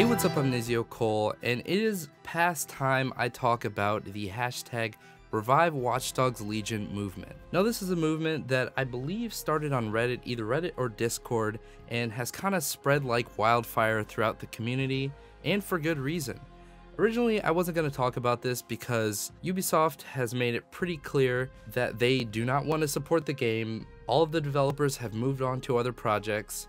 Hey, what's up? I'm Nizio Cole, and it is past time I talk about the hashtag #ReviveWatchDogsLegion movement. Now, this is a movement that I believe started on Reddit, either Reddit or Discord, and has kind of spread like wildfire throughout the community, and for good reason. Originally, I wasn't going to talk about this because Ubisoft has made it pretty clear that they do not want to support the game. All of the developers have moved on to other projects,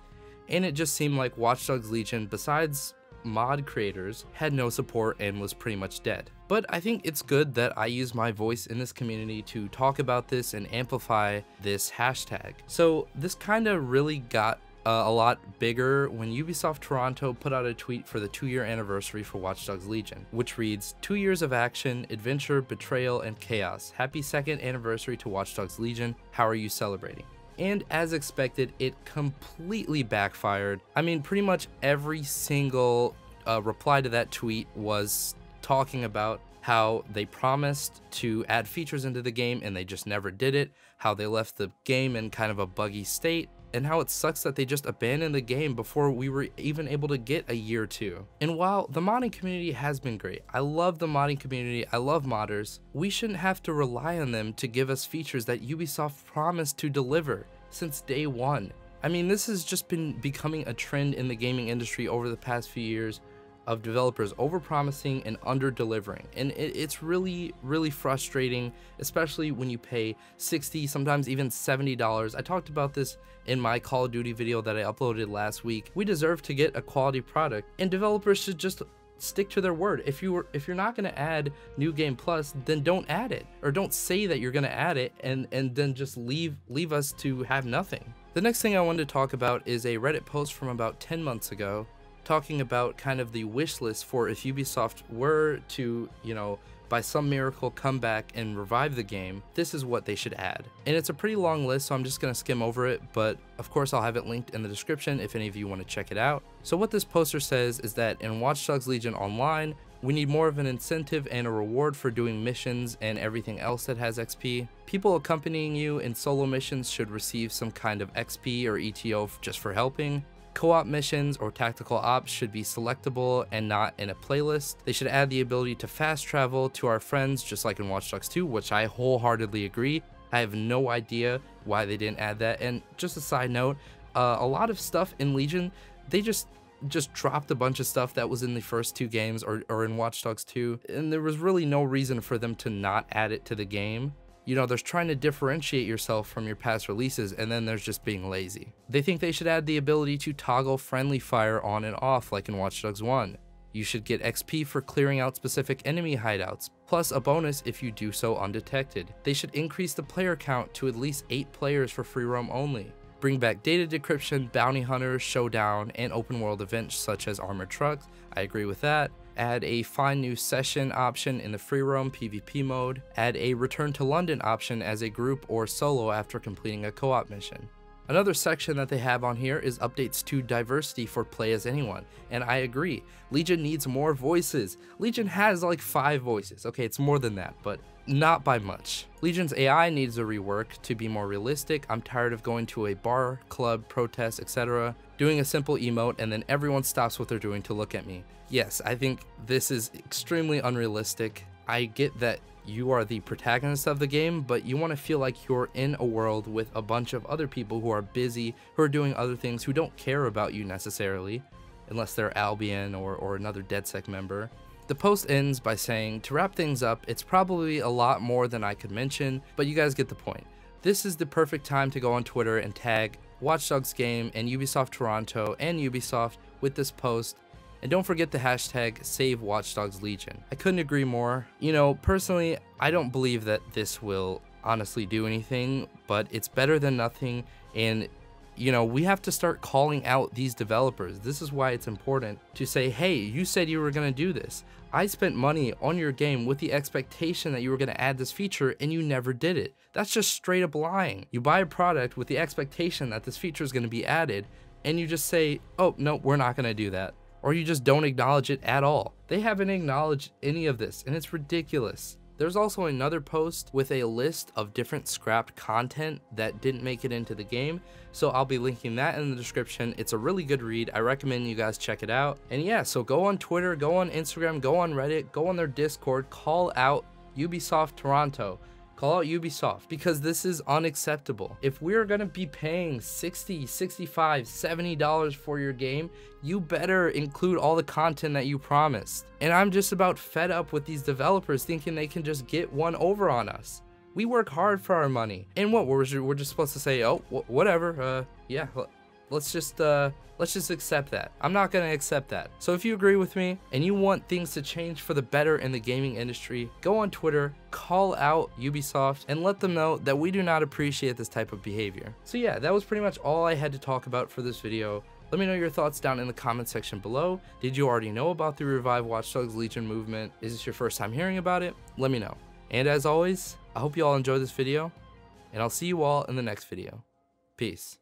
and it just seemed like Watch Dogs Legion, besides mod creators, had no support and was pretty much dead. But I think it's good that I use my voice in this community to talk about this and amplify this hashtag. So this kind of really got a lot bigger when Ubisoft Toronto put out a tweet for the 2-year anniversary for Watch Dogs Legion, which reads, "2 years of action, adventure, betrayal, and chaos. Happy 2nd anniversary to Watch Dogs Legion. How are you celebrating?" And as expected, it completely backfired. I mean, pretty much every single reply to that tweet was talking about how they promised to add features into the game and they just never did it, how they left the game in kind of a buggy state, and how it sucks that they just abandoned the game before we were even able to get a year or two. And while the modding community has been great, I love the modding community, I love modders, we shouldn't have to rely on them to give us features that Ubisoft promised to deliver since day one. I mean, this has just been becoming a trend in the gaming industry over the past few years, of developers overpromising and under-delivering, and it's really, really frustrating, especially when you pay $60, sometimes even $70. I talked about this in my Call of Duty video that I uploaded last week. We deserve to get a quality product, and developers should just stick to their word. If you're not going to add New Game Plus, then don't add it, or don't say that you're going to add it, and then just leave us to have nothing. The next thing I wanted to talk about is a Reddit post from about 10 months ago, talking about kind of the wish list for if Ubisoft were to, you know, by some miracle come back and revive the game, this is what they should add. And it's a pretty long list, so I'm just going to skim over it, but of course I'll have it linked in the description if any of you want to check it out. So what this poster says is that in Watch Dogs Legion Online, we need more of an incentive and a reward for doing missions and everything else that has XP. People accompanying you in solo missions should receive some kind of XP or ETO just for helping. Co-op missions or tactical ops should be selectable and not in a playlist. They should add the ability to fast travel to our friends, just like in Watch Dogs 2, which I wholeheartedly agree. I have no idea why they didn't add that. And just a side note, a lot of stuff in Legion, they just dropped a bunch of stuff that was in the first two games or in Watch Dogs 2, and there was really no reason for them to not add it to the game. You know, there's trying to differentiate yourself from your past releases, and then there's just being lazy. They think they should add the ability to toggle friendly fire on and off like in Watch Dogs 1. You should get XP for clearing out specific enemy hideouts, plus a bonus if you do so undetected. They should increase the player count to at least 8 players for free roam only. Bring back data decryption, bounty hunters, showdown, and open world events such as armored trucks. I agree with that. Add a find new session option in the free roam PvP mode. Add a return to London option as a group or solo after completing a co-op mission. Another section that they have on here is updates to diversity for play as anyone, and I agree. Legion needs more voices. Legion has like 5 voices. Okay, it's more than that, but not by much. Legion's AI needs a rework to be more realistic. I'm tired of going to a bar, club, protest, etc., doing a simple emote, and then everyone stops what they're doing to look at me. Yes, I think this is extremely unrealistic. I get that you are the protagonist of the game, but you want to feel like you're in a world with a bunch of other people who are busy, who are doing other things, who don't care about you necessarily, unless they're Albion or another DedSec member. The post ends by saying, "To wrap things up, it's probably a lot more than I could mention, but you guys get the point. This is the perfect time to go on Twitter and tag Watch Dogs Game and Ubisoft Toronto and Ubisoft with this post. And don't forget the hashtag Save Watch Dogs Legion." I couldn't agree more. You know, personally, I don't believe that this will honestly do anything, but it's better than nothing. And, you know, we have to start calling out these developers. This is why it's important to say, hey, you said you were going to do this. I spent money on your game with the expectation that you were going to add this feature, and you never did it. That's just straight up lying. You buy a product with the expectation that this feature is going to be added, and you just say, oh, no, we're not going to do that. Or you just don't acknowledge it at all. They haven't acknowledged any of this, and it's ridiculous. There's also another post with a list of different scrapped content that didn't make it into the game, so I'll be linking that in the description. It's a really good read. I recommend you guys check it out. And yeah, so go on Twitter, go on Instagram, go on Reddit, go on their Discord, call out Ubisoft Toronto. Call out Ubisoft, because this is unacceptable. If we're gonna be paying $60, $65, $70 for your game, you better include all the content that you promised. And I'm just about fed up with these developers thinking they can just get one over on us. We work hard for our money. And what, we're just supposed to say, oh, whatever, yeah, let's just accept that. I'm not gonna accept that. So if you agree with me and you want things to change for the better in the gaming industry, go on Twitter, call out Ubisoft, and let them know that we do not appreciate this type of behavior. So yeah, that was pretty much all I had to talk about for this video. Let me know your thoughts down in the comment section below. Did you already know about the Revive Watch Dogs Legion movement? Is this your first time hearing about it? Let me know. And as always, I hope you all enjoyed this video, and I'll see you all in the next video. Peace.